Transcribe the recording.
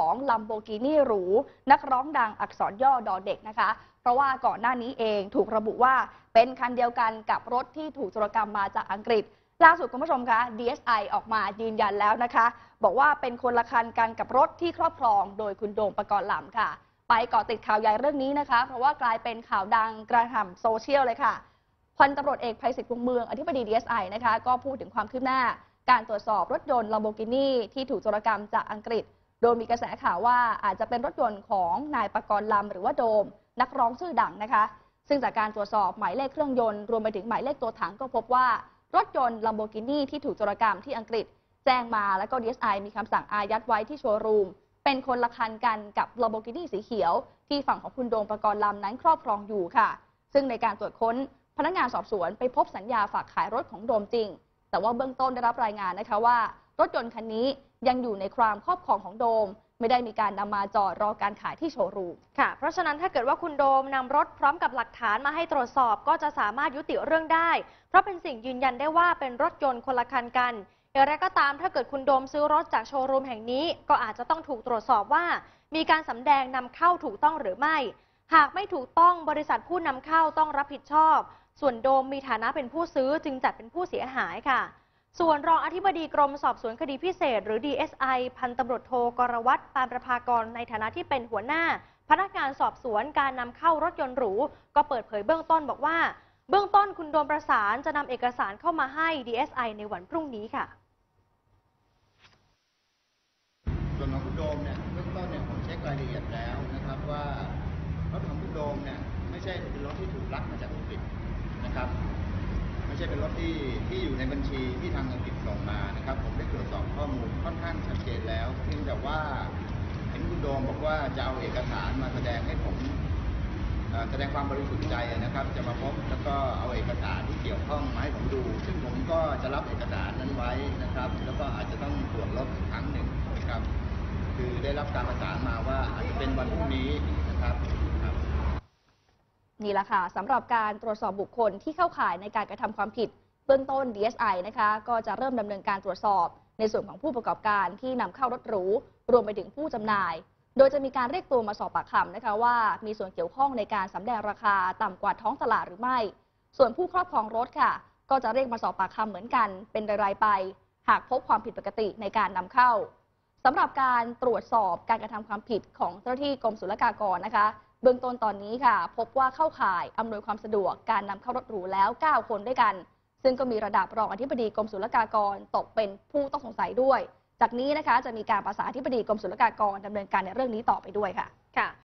ของลัมโบกินี่หรูนักร้องดังอักษรย่อดอเด็กนะคะเพราะว่าก่อนหน้านี้เองถูกระบุว่าเป็นคันเดียวกันกับรถที่ถูกโจรกรรมมาจากอังกฤษล่าสุดคุณผู้ชมคะ DSI ออกมายืนยันแล้วนะคะบอกว่าเป็นคนละคันกันกับรถที่ครอบครองโดยคุณโดมปกรณ์ลำค่ะไปเกาะติดข่าวใหญ่เรื่องนี้นะคะเพราะว่ากลายเป็นข่าวดังกระหึ่มโซเชียลเลยค่ะพันตำรวจเอกไพศิษฐ์วงเมืองอธิบดี DSI นะคะก็พูดถึงความคืบหน้าการตรวจสอบรถยนต์ Lamborghini ที่ถูกโจรกรรมจากอังกฤษโดยมีกระแสข่าวว่าอาจจะเป็นรถยนต์ของนายปกรณ์ลำหรือว่าโดมนักร้องชื่อดังนะคะซึ่งจากการตรวจสอบหมายเลขเครื่องยนต์รวมไปถึงหมายเลขตัวถังก็พบว่ารถยนต์ Lamborghini ที่ถูกโจรกรรมที่อังกฤษแจ้งมาแล้วก็ DSI มีคำสั่งอายัดไว้ที่โชว์รูมเป็นคนละคันกันกับ Lamborghini สีเขียวที่ฝั่งของคุณโดมปกรณ์ลำนั้นครอบครองอยู่ค่ะซึ่งในการตรวจค้นพนักงานสอบสวนไปพบสัญญาฝากขายรถของโดมจริงแต่ว่าเบื้องต้นได้รับรายงานนะคะว่ารถยนต์คันนี้ยังอยู่ในความครอบครองของโดมไม่ได้มีการนำมาจอดรอการขายที่โชว์รูมค่ะเพราะฉะนั้นถ้าเกิดว่าคุณโดมนำรถพร้อมกับหลักฐานมาให้ตรวจสอบก็จะสามารถยุติเรื่องได้เพราะเป็นสิ่งยืนยันได้ว่าเป็นรถยนต์คนละคันกันอย่างไรก็ตามถ้าเกิดคุณโดมซื้อรถจากโชว์รูมแห่งนี้ก็อาจจะต้องถูกตรวจสอบว่ามีการสำแดงนำเข้าถูกต้องหรือไม่หากไม่ถูกต้องบริษัทผู้นำเข้าต้องรับผิดชอบส่วนโดมมีฐานะเป็นผู้ซื้อจึงจัดเป็นผู้เสียหายค่ะส่วนรองอธิบดีกรมสอบสวนคดีพิเศษหรือ DSI พันตำรวจโทกรวัตร ปานประภากรในฐานะที่เป็นหัวหน้าพนักงานสอบสวนการนำเข้ารถยนต์หรูก็เปิดเผยเบื้องต้นบอกว่าเบื้องต้นคุณโดมประสานจะนำเอกสารเข้ามาให้ DSI ในวันพรุ่งนี้ค่ะส่วนของคุณโดมเนี่ยเบื้องต้นเนี่ยผมเช็ครายละเอียดแล้วนะครับว่ารถของคุณโดมเนี่ยไม่ใช่เป็นรถที่ถูกลักมาจากอังกฤษนะครับไม่ใช่เป็นรถที่อยู่ในบัญชีที่ทางอังกฤษส่งมานะครับผมได้ตรวจสอบข้อมูลค่อนข้างชัดเจนแล้วเพียงแต่ว่าเห็นคุณโดมบอกว่าจะเอาเอกสารมาแสดงให้ผมแสดงความบริสุทธิ์ใจนะครับจะมาพบแล้วก็เอาเอกสารที่เกี่ยวข้องมาให้ผมดูซึ่งผมก็จะรับเอกสารนั้นไว้นะครับแล้วก็อาจจะต้องตรวจลบอีกครั้งหนึ่งนะครับคือได้รับการประสานมาว่าอาจจะเป็นวันพรุ่งนี้นะครับนี่แหละค่ะสำหรับการตรวจสอบบุคคลที่เข้าข่ายในการกระทำความผิดเบื้องต้น DSI นะคะก็จะเริ่มดำเนินการตรวจสอบในส่วนของผู้ประกอบการที่นำเข้ารถหรูรวมไปถึงผู้จำหน่ายโดยจะมีการเรียกตัวมาสอบปากคำนะคะว่ามีส่วนเกี่ยวข้องในการสำแดงราคาต่ำกว่าท้องตลาดหรือไม่ส่วนผู้ครอบครองรถค่ะก็จะเรียกมาสอบปากคำเหมือนกันเป็นรายๆไปหากพบความผิดปกติในการนำเข้าสำหรับการตรวจสอบการกระทำความผิดของเจ้าหน้าที่กรมศุลกากรนะคะเบื้องต้นตอนนี้ค่ะพบว่าเข้าข่ายอำนวยความสะดวกการนำเข้ารถหรูแล้ว9คนด้วยกันซึ่งก็มีระดับรองอธิบดีกรมศุลกากรตกเป็นผู้ต้องสงสัยด้วยจากนี้นะคะจะมีการประสานอธิบดีกรมศุลกากรดำเนินการในเรื่องนี้ต่อไปด้วยค่ะ